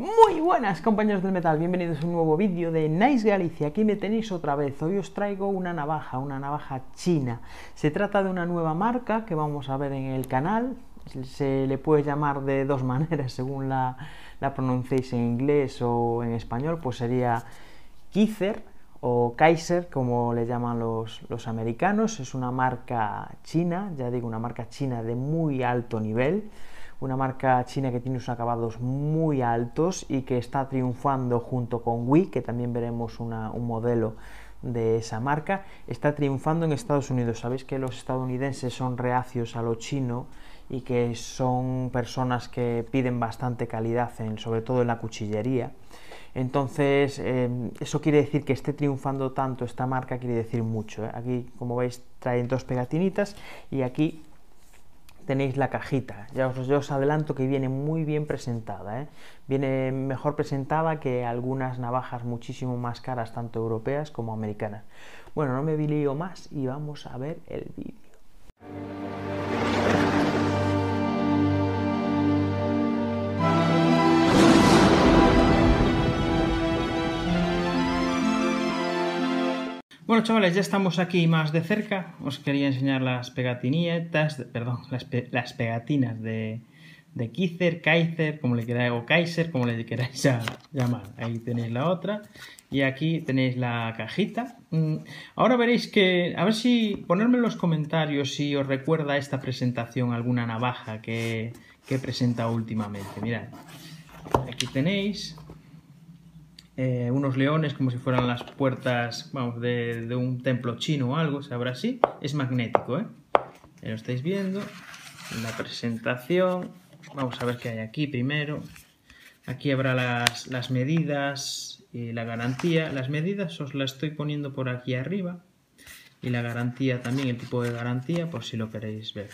Muy buenas compañeros del metal, bienvenidos a un nuevo vídeo de Knives Galicia. Aquí me tenéis otra vez. Hoy os traigo una navaja china. Se trata de una nueva marca que vamos a ver en el canal. Se le puede llamar de dos maneras, según la pronunciéis en inglés o en español, pues sería Kizer o Kizer, como le llaman los americanos. Es una marca china, ya digo, una marca china de muy alto nivel, una marca china que tiene unos acabados muy altos y que está triunfando junto con WE, que también veremos un modelo de esa marca. Está triunfando en Estados Unidos. Sabéis que los estadounidenses son reacios a lo chino y que son personas que piden bastante calidad, sobre todo en la cuchillería. Entonces, eso quiere decir que esté triunfando tanto esta marca, quiere decir mucho, ¿eh? Aquí, como veis, traen dos pegatinitas y aquí tenéis la cajita. Ya os adelanto que viene muy bien presentada, ¿eh? Viene mejor presentada que algunas navajas muchísimo más caras, tanto europeas como americanas. Bueno, no me lío más y vamos a ver el vídeo. Bueno, chavales, ya estamos aquí más de cerca. Os quería enseñar las pegatinas de Kizer, Kizer, como le queráis, o Kizer, como le queráis llamar. Ahí tenéis la otra y aquí tenéis la cajita. Ahora veréis que, a ver si ponedme en los comentarios si os recuerda esta presentación alguna navaja que he presentado últimamente. Mirad, aquí tenéis unos leones como si fueran las puertas, vamos, de un templo chino o algo, se abre así, es magnético, ¿eh? Lo estáis viendo, la presentación. Vamos a ver qué hay aquí primero. Aquí habrá las medidas y la garantía. Las medidas os las estoy poniendo por aquí arriba y la garantía también, el tipo de garantía, por si lo queréis ver.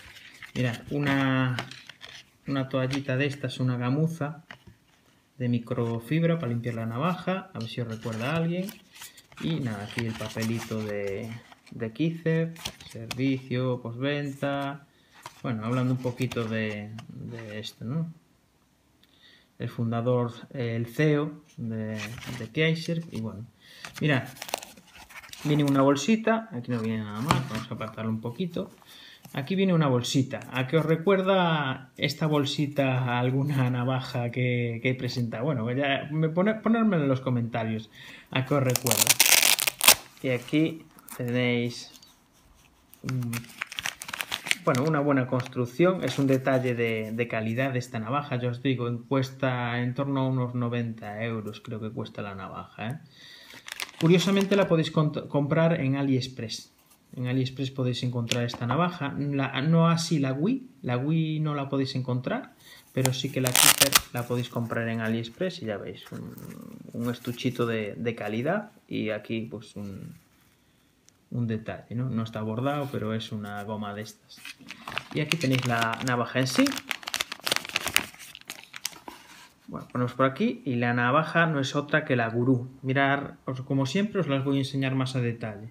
Mirad, una toallita de estas, una gamuza de microfibra para limpiar la navaja, a ver si os recuerda a alguien. Y nada, aquí el papelito de Kizer, servicio, postventa. Bueno, hablando un poquito de esto, ¿no? El fundador, el CEO de Kizer. Y bueno, mirad, viene una bolsita, aquí no viene nada más, vamos a apartarlo un poquito. Aquí viene una bolsita. ¿A qué os recuerda esta bolsita a alguna navaja que he presentado? Bueno, ya ponedme en los comentarios a qué os recuerda. Y aquí tenéis una buena construcción. Es un detalle de calidad de esta navaja. Ya os digo, cuesta en torno a unos 90 euros, creo que cuesta la navaja, ¿eh? Curiosamente la podéis comprar en AliExpress. En AliExpress podéis encontrar esta navaja, no así la WE no la podéis encontrar, pero sí que la Kizer la podéis comprar en AliExpress y ya veis, un estuchito de calidad y aquí pues un detalle, ¿no? No está bordado, pero es una goma de estas. Y aquí tenéis la navaja en sí. Bueno, ponemos por aquí y la navaja no es otra que la Gurú. Mirar, como siempre os las voy a enseñar más a detalle.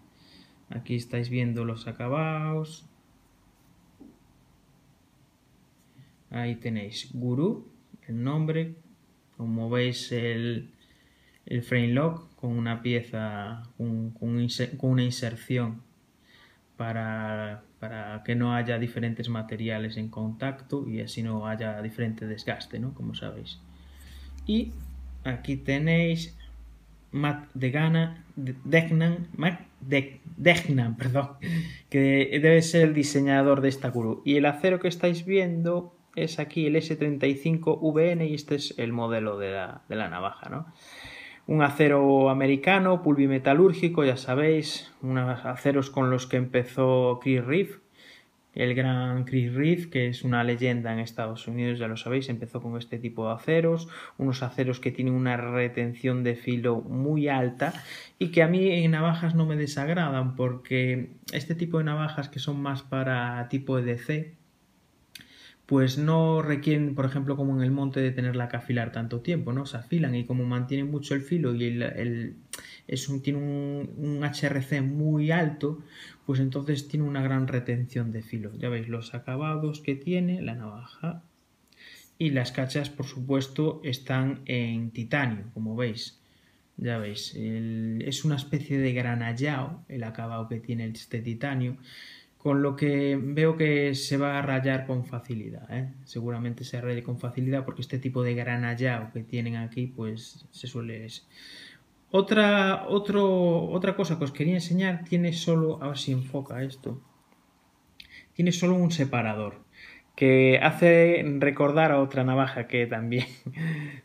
Aquí estáis viendo los acabados. Ahí tenéis Gurú, el nombre. Como veis, el frame lock con una pieza, con una inserción para que no haya diferentes materiales en contacto y así no haya diferente desgaste, ¿no? Como sabéis. Y aquí tenéis Mat Dehnan, perdón, que debe ser el diseñador de esta Gurú. Y el acero que estáis viendo es aquí el S35VN y este es el modelo de la navaja, ¿no? Un acero americano, pulvimetalúrgico, ya sabéis, unos aceros con los que empezó Chris Reeve, el gran Chris Reeve, que es una leyenda en Estados Unidos, ya lo sabéis, empezó con este tipo de aceros, unos aceros que tienen una retención de filo muy alta y que a mí en navajas no me desagradan porque este tipo de navajas que son más para tipo EDC, pues no requieren, por ejemplo, como en el monte, de tenerla que afilar tanto tiempo, ¿no? Se afilan y como mantienen mucho el filo y tiene un HRC muy alto, pues entonces tiene una gran retención de filo. Ya veis los acabados que tiene la navaja y las cachas, por supuesto, están en titanio, como veis. Ya veis, es una especie de granallado el acabado que tiene este titanio, con lo que veo que se va a rayar con facilidad, ¿eh? Seguramente se raye con facilidad porque este tipo de granallado que tienen aquí pues se suele... Otra cosa que os quería enseñar, tiene solo, a ver si enfoca esto, tiene solo un separador que hace recordar a otra navaja que también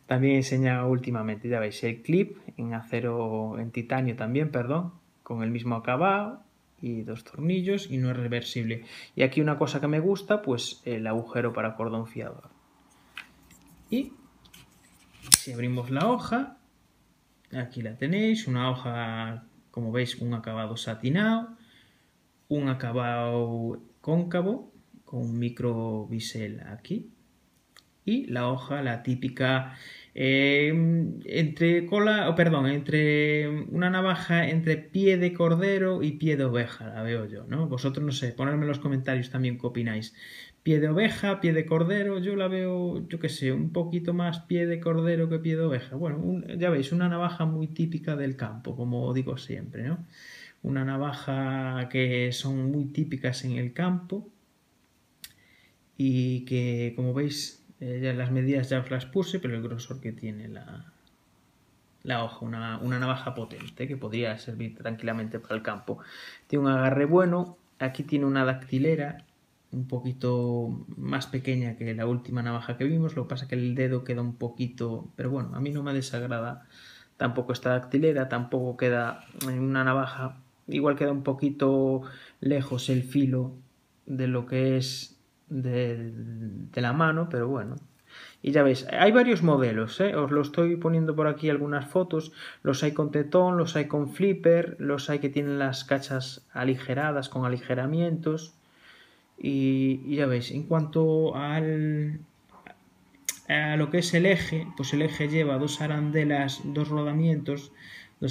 he enseñado últimamente. Ya veis, el clip en acero, en titanio también, perdón, con el mismo acabado y dos tornillos, y no es reversible. Y aquí una cosa que me gusta, pues el agujero para cordón fiador. Y si abrimos la hoja, aquí la tenéis, una hoja, como veis, un acabado satinado, un acabado cóncavo con un micro bisel aquí, y la hoja, la típica entre una navaja entre pie de cordero y pie de oveja, la veo yo, ¿no? Vosotros, no sé, ponedme en los comentarios también qué opináis. Pie de oveja, pie de cordero, yo la veo, yo qué sé, un poquito más pie de cordero que pie de oveja. Bueno, ya veis, una navaja muy típica del campo, como digo siempre, ¿no? Una navaja que son muy típicas en el campo y que, como veis, ya las medidas ya os las puse, pero el grosor que tiene la hoja, una navaja potente que podría servir tranquilamente para el campo. Tiene un agarre bueno, aquí tiene una dactilera un poquito más pequeña que la última navaja que vimos, lo que pasa es que el dedo queda un poquito, pero bueno, a mí no me desagrada tampoco esta dactilera, tampoco queda en una navaja, igual queda un poquito lejos el filo de lo que es de la mano, pero bueno. Y ya veis, hay varios modelos, ¿eh? Os lo estoy poniendo por aquí algunas fotos. Los hay con tetón, los hay con flipper, los hay que tienen las cachas aligeradas con aligeramientos. Y ya veis, en cuanto a lo que es el eje, pues el eje lleva dos arandelas, dos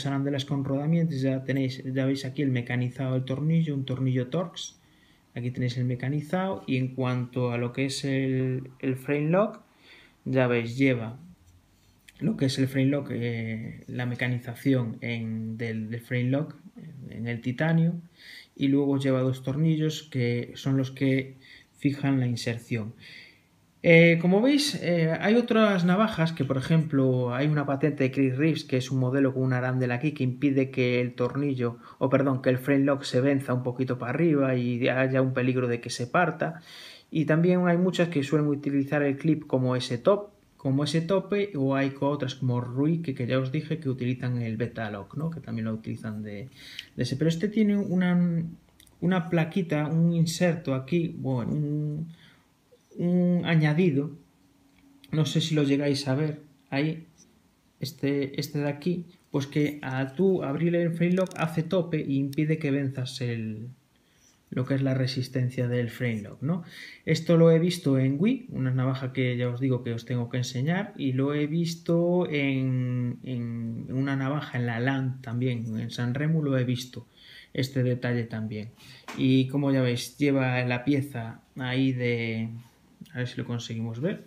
arandelas con rodamientos. Ya veis aquí el mecanizado del tornillo, un tornillo Torx. Aquí tenéis el mecanizado, y en cuanto a lo que es el frame lock, ya veis, lleva lo que es el frame lock, la mecanización del frame lock en el titanio, y luego lleva dos tornillos que son los que fijan la inserción. Como veis, hay otras navajas que, por ejemplo, hay una patente de Chris Reeve que es un modelo con un arandel aquí que impide que el tornillo, o perdón, que el frame lock se venza un poquito para arriba y haya un peligro de que se parta. Y también hay muchas que suelen utilizar el clip como ese top, como ese tope, o hay otras como Ruike, que ya os dije que utilizan el beta lock, ¿no? Que también lo utilizan de ese. Pero este tiene una plaquita, un inserto aquí, bueno, un añadido, no sé si lo llegáis a ver ahí, este de aquí, pues que a tú abrir el frame lock hace tope y impide que venzas lo que es la resistencia del frame lock, ¿no? Esto lo he visto en WE, una navaja que ya os digo que os tengo que enseñar, y lo he visto en una navaja en la LAN también, en Sanremo lo he visto, este detalle también. Y como ya veis, lleva la pieza ahí de... A ver si lo conseguimos ver.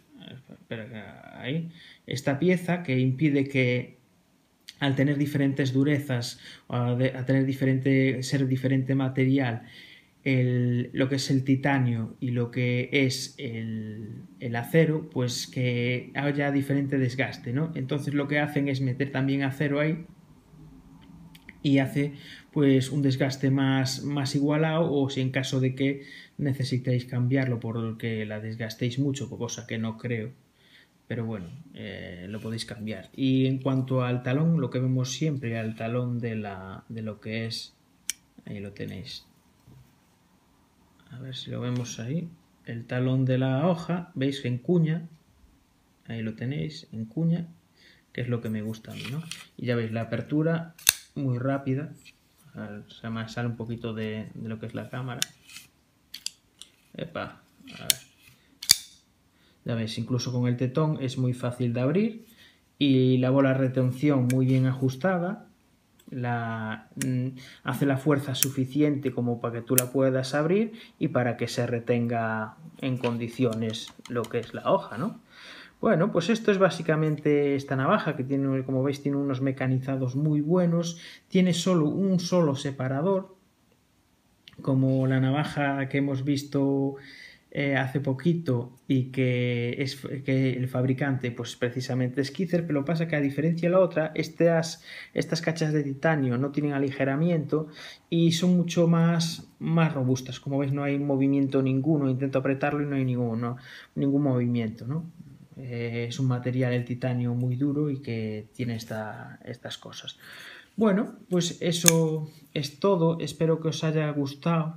Espera, ahí. Esta pieza que impide que, al tener diferentes durezas, ser diferente material, lo que es el titanio y lo que es el acero, pues que haya diferente desgaste, ¿no? Entonces lo que hacen es meter también acero ahí y hace pues un desgaste más igualado, o si en caso de que necesitéis cambiarlo porque la desgastéis mucho, cosa que no creo, pero bueno, lo podéis cambiar. Y en cuanto al talón, lo que vemos siempre, al talón de lo que es, ahí lo tenéis, a ver si lo vemos ahí, el talón de la hoja, veis, en cuña, ahí lo tenéis, en cuña, que es lo que me gusta a mí, ¿no? Y ya veis, la apertura muy rápida, se me sale un poquito de lo que es la cámara. Epa, a ver. Ya veis, incluso con el tetón es muy fácil de abrir, y la bola de retención muy bien ajustada, hace la fuerza suficiente como para que tú la puedas abrir y para que se retenga en condiciones lo que es la hoja, ¿no? Bueno, pues esto es básicamente esta navaja que tiene, como veis, tiene unos mecanizados muy buenos, tiene solo un solo separador, como la navaja que hemos visto hace poquito y que el fabricante pues precisamente es Kizer, pero pasa que a diferencia de la otra, estas cachas de titanio no tienen aligeramiento y son mucho más robustas. Como veis, no hay movimiento ninguno, intento apretarlo y no hay ningún movimiento, ¿no? Es un material, el titanio, muy duro y que tiene estas cosas. Bueno, pues eso es todo. Espero que os haya gustado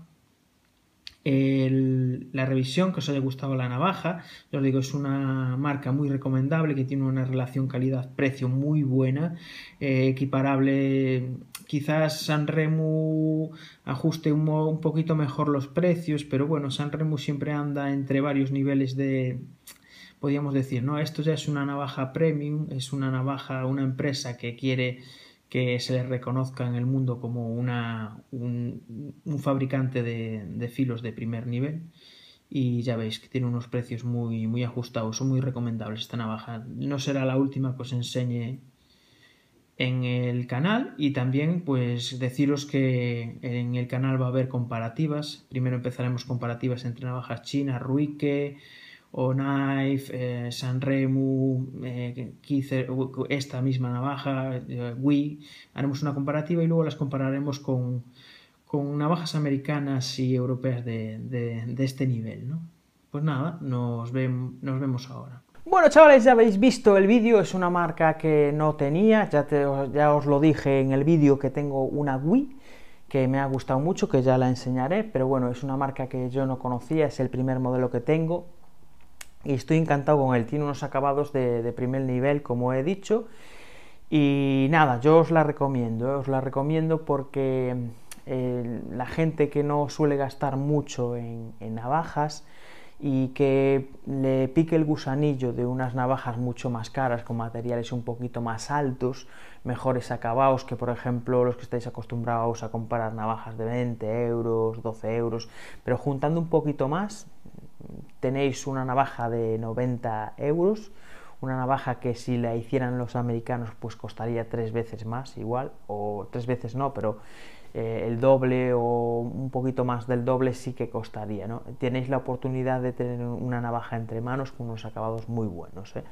la revisión, que os haya gustado la navaja. Yo os digo, es una marca muy recomendable, que tiene una relación calidad-precio muy buena, equiparable. Quizás Sanremo ajuste un poquito mejor los precios, pero bueno, Sanremo siempre anda entre varios niveles de... Podríamos decir, ¿no? Esto ya es una navaja premium, es una navaja, una empresa que quiere que se le reconozca en el mundo como un fabricante de filos de primer nivel. Y ya veis que tiene unos precios muy, muy ajustados, son muy recomendables esta navaja. No será la última que os enseñe en el canal, y también pues deciros que en el canal va a haber comparativas. Primero empezaremos comparativas entre navajas chinas, Ruike, o Knives, Sanremo, Kizer, esta misma navaja, WE. Haremos una comparativa y luego las compararemos con navajas americanas y europeas de este nivel, ¿no? Pues nada, nos vemos ahora. Bueno, chavales, ya habéis visto el vídeo, es una marca que no tenía, ya os lo dije en el vídeo que tengo una WE, que me ha gustado mucho, que ya la enseñaré, pero bueno, es una marca que yo no conocía, es el primer modelo que tengo, y estoy encantado con él. Tiene unos acabados de primer nivel, como he dicho, y nada, yo os la recomiendo porque la gente que no suele gastar mucho en navajas y que le pique el gusanillo de unas navajas mucho más caras, con materiales un poquito más altos, mejores acabados, que por ejemplo los que estáis acostumbrados a comprar navajas de 20 euros, 12 euros, pero juntando un poquito más, tenéis una navaja de 90 euros, una navaja que si la hicieran los americanos pues costaría 3 veces más igual, o 3 veces no, pero el doble o un poquito más del doble sí que costaría, ¿no? Tenéis la oportunidad de tener una navaja entre manos con unos acabados muy buenos, ¿eh?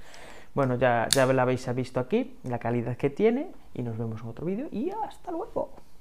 Bueno, ya la habéis visto aquí, la calidad que tiene, y nos vemos en otro vídeo y hasta luego.